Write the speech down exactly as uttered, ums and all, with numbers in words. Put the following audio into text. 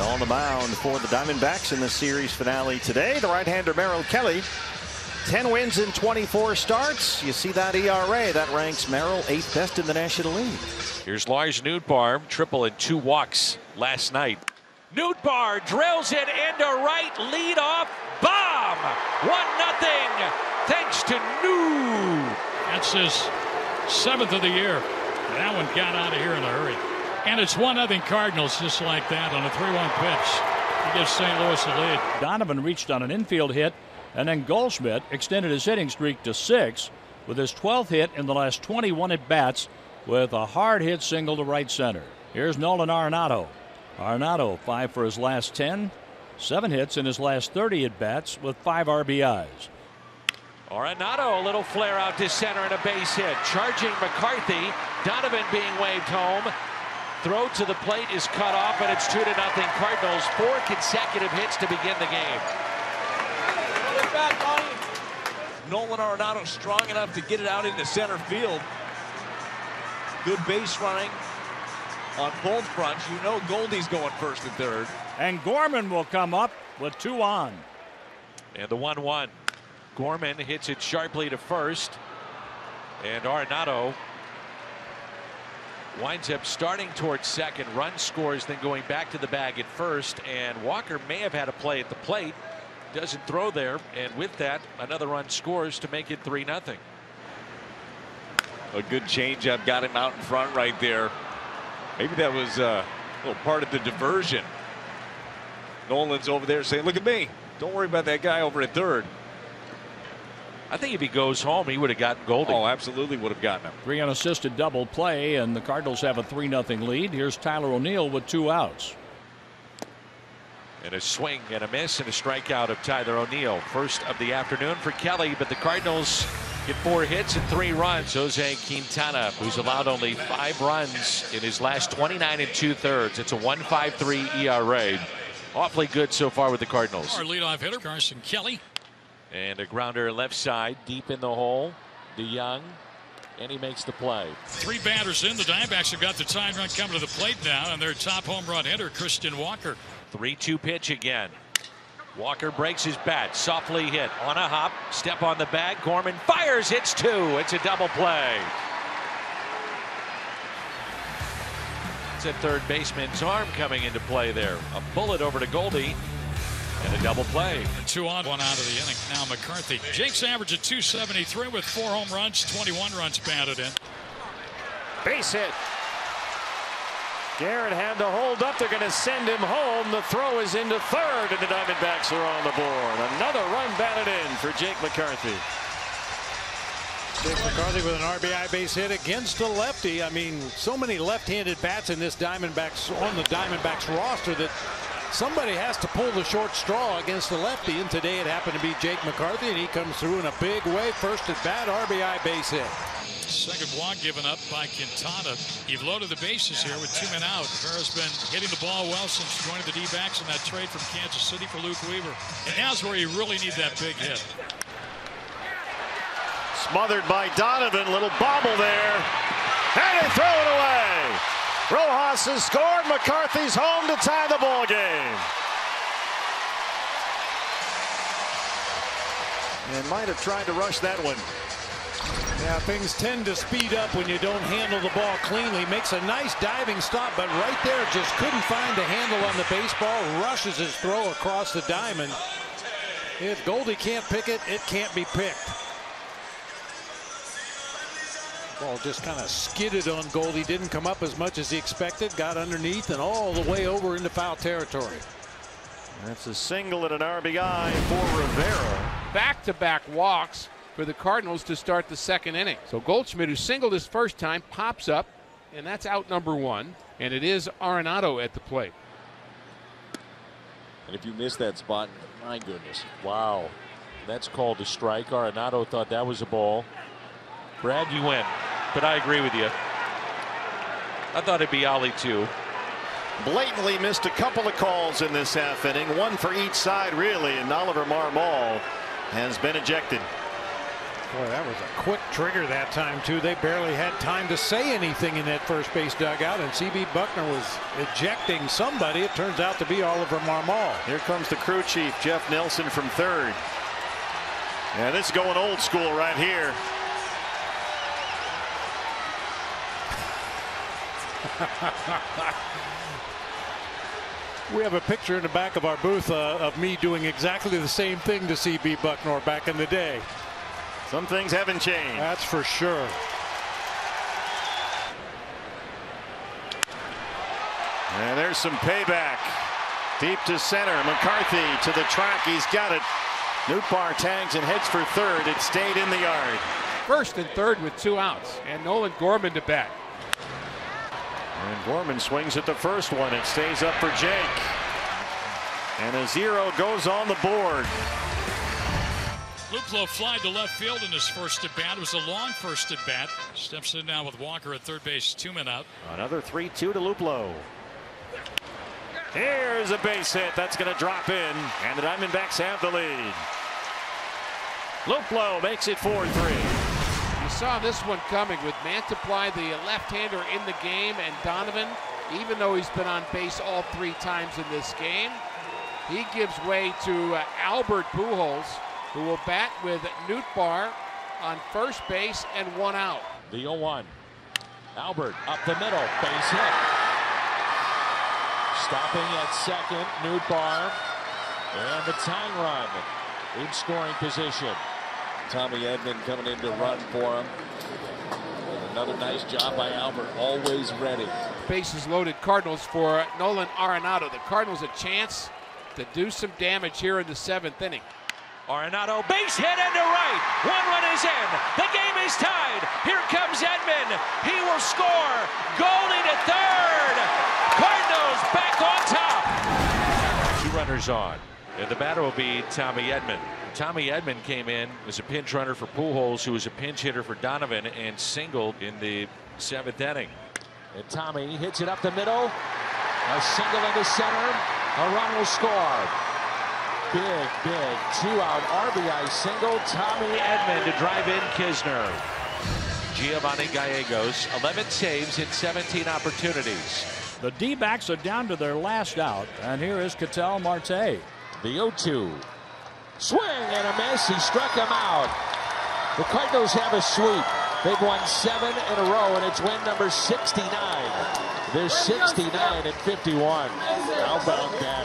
On the mound for the Diamondbacks in the series finale today, the right-hander Merrill Kelly. ten wins in twenty-four starts. You see that E R A. That ranks Merrill eighth best in the National League. Here's Lars Nootbaar, triple and two walks last night. Nootbaar drills it into right, leadoff bomb. one nothing thanks to New. That's his seventh of the year. And that one got out of here in a hurry. And it's one nothing Cardinals, just like that, on a three one pitch. He gives Saint Louis the lead. Donovan reached on an infield hit, and then Goldschmidt extended his hitting streak to six with his twelfth hit in the last twenty-one at-bats with a hard-hit single to right center. Here's Nolan Arenado. Arenado, five for his last ten, seven hits in his last thirty at-bats with five R B Is. Arenado, a little flare out to center and a base hit. Charging McCarthy, Donovan being waved home. Throw to the plate is cut off, and it's two to nothing Cardinals. Four consecutive hits to begin the game. Nolan Arenado strong enough to get it out into center field. Good base running on both fronts. You know Goldie's going first and third. And Gorman will come up with two on. And the one one. Gorman hits it sharply to first. And Arenado winds up starting towards second. Run scores, then going back to the bag at first. And Walker may have had a play at the plate. Doesn't throw there, and with that, another run scores to make it three nothing. A good changeup got him out in front right there. Maybe that was uh, a little part of the diversion. Nolan's over there saying, look at me. Don't worry about that guy over at third. I think if he goes home, he would have gotten Goldie. Oh, absolutely would have gotten him. Three unassisted double play, and the Cardinals have a three nothing lead. Here's Tyler O'Neill with two outs. And a swing and a miss and a strikeout of Tyler O'Neill. First of the afternoon for Kelly, but the Cardinals get four hits and three runs. Jose Quintana, who's allowed only five runs in his last twenty-nine and two-thirds. It's a one point five three E R A. Awfully good so far with the Cardinals. Our leadoff hitter, Carson Kelly. And a grounder left side, deep in the hole. DeJong, and he makes the play. Three batters in. The Diamondbacks have got the tying run coming to the plate now, and their top home run hitter, Christian Walker. three two pitch again. Walker breaks his bat, softly hit on a hop, step on the bag. Gorman fires, hits two. It's a double play. It's a third baseman's arm coming into play there. A bullet over to Goldie. And a double play. Two on, one out of the inning. Now McCarthy. Jake's average at two seventy-three with four home runs, twenty-one runs batted in. Base hit. Garrett had to hold up. They're going to send him home. The throw is into third, and the Diamondbacks are on the board. Another run batted in for Jake McCarthy. Jake McCarthy with an R B I base hit against the lefty. I mean, so many left-handed bats in this Diamondbacks on the Diamondbacks roster that somebody has to pull the short straw against the lefty, and today it happened to be Jake McCarthy, and he comes through in a big way. First at bat, R B I base hit. Second walk given up by Quintana. You've loaded the bases here with two men out. Rivera's been hitting the ball well since joining the D-backs in that trade from Kansas City for Luke Weaver. And now's where you really need that big hit. Smothered by Donovan. Little bobble there. And they throw it away. Rojas has scored. McCarthy's home to tie the ball game. And might have tried to rush that one. Yeah, things tend to speed up when you don't handle the ball cleanly. Makes a nice diving stop, but right there just couldn't find the handle on the baseball. Rushes his throw across the diamond. If Goldie can't pick it, it can't be picked. Ball just kind of skidded on Goldie. Didn't come up as much as he expected. Got underneath and all the way over into foul territory. That's a single and an R B I for Rivera. Back-to-back walks for the Cardinals to start the second inning. So Goldschmidt, who singled his first time, pops up, and that's out number one, and it is Arenado at the plate. And if you miss that spot, my goodness, wow. That's called a strike. Arenado thought that was a ball. Brad, you win, but I agree with you. I thought it'd be Ollie, too. Blatantly missed a couple of calls in this half inning, one for each side, really, and Oliver Marmol has been ejected. Boy, that was a quick trigger that time too. They barely had time to say anything in that first base dugout, and C B Bucknor was ejecting somebody. It turns out to be Oliver Marmol. Here comes the crew chief, Jeff Nelson, from third. And this is going old school right here. We have a picture in the back of our booth uh, of me doing exactly the same thing to C B Bucknor back in the day. Some things haven't changed. That's for sure. And there's some payback. Deep to center. McCarthy to the track. He's got it. Nootbaar tags and heads for third. It stayed in the yard. First and third with two outs. And Nolan Gorman to bat. And Gorman swings at the first one. It stays up for Jake. And a zero goes on the board. Luplow fly to left field in his first at bat. It was a long first at bat. Steps in now with Walker at third base, two men out. Another three two to Luplow. Here's a base hit. That's going to drop in, and the Diamondbacks have the lead. Luplow makes it four three. You saw this one coming with Manteply, the left-hander, in the game, and Donovan, even though he's been on base all three times in this game, he gives way to uh, Albert Pujols, who will bat with Nootbaar on first base and one out. The oh one. Albert up the middle, base hit. Stopping at second, Nootbaar, and the tying run in scoring position. Tommy Edman coming in to run for him. And another nice job by Albert, always ready. Bases loaded, Cardinals, for Nolan Arenado. The Cardinals a chance to do some damage here in the seventh inning. Arenado, base hit into right. One run is in. The game is tied. Here comes Edman. He will score. Goldie to third. Cardinals back on top. Two runners on. And the batter will be Tommy Edman. Tommy Edman came in as a pinch runner for Pujols, who was a pinch hitter for Donovan, and singled in the seventh inning. And Tommy hits it up the middle. A single into center. A run will score. Big, big, two-out R B I single, Tommy Edman to drive in Kisner. Giovanni Gallegos, eleven saves in seventeen opportunities. The D-backs are down to their last out, and here is Ketel Marte. The oh two. Swing and a miss, he struck him out. The Cardinals have a sweep. They've won seven in a row, and it's win number sixty-nine. They're sixty-nine and fifty-one. How about that?